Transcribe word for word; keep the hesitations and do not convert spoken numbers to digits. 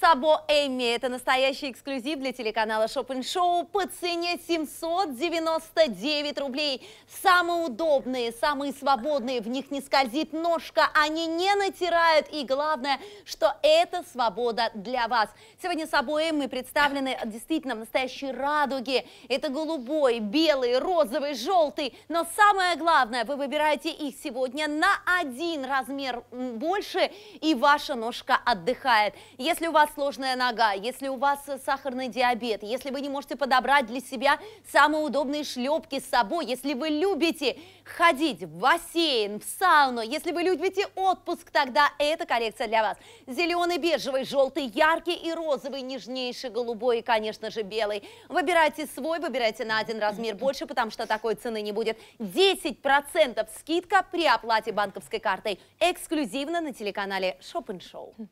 Сабо Эмми – это настоящий эксклюзив для телеканала Shop and Show по цене семьсот девяносто девять рублей. Самые удобные, самые свободные, в них не скользит ножка, они не натирают, и главное, что это свобода для вас. Сегодня Сабо Эмми представлены действительно в настоящей радуге. Это голубой, белый, розовый, желтый, но самое главное, вы выбираете их сегодня на один размер больше, и ваша ножка отдыхает. Если у вас сложная нога, если у вас сахарный диабет, если вы не можете подобрать для себя самые удобные шлепки с собой, если вы любите ходить в бассейн, в сауну, если вы любите отпуск, тогда эта коллекция для вас. Зеленый, бежевый, желтый, яркий и розовый, нежнейший, голубой и, конечно же, белый. Выбирайте свой, выбирайте на один размер больше, потому что такой цены не будет. десять процентов скидка при оплате банковской картой. Эксклюзивно на телеканале Shop and Show.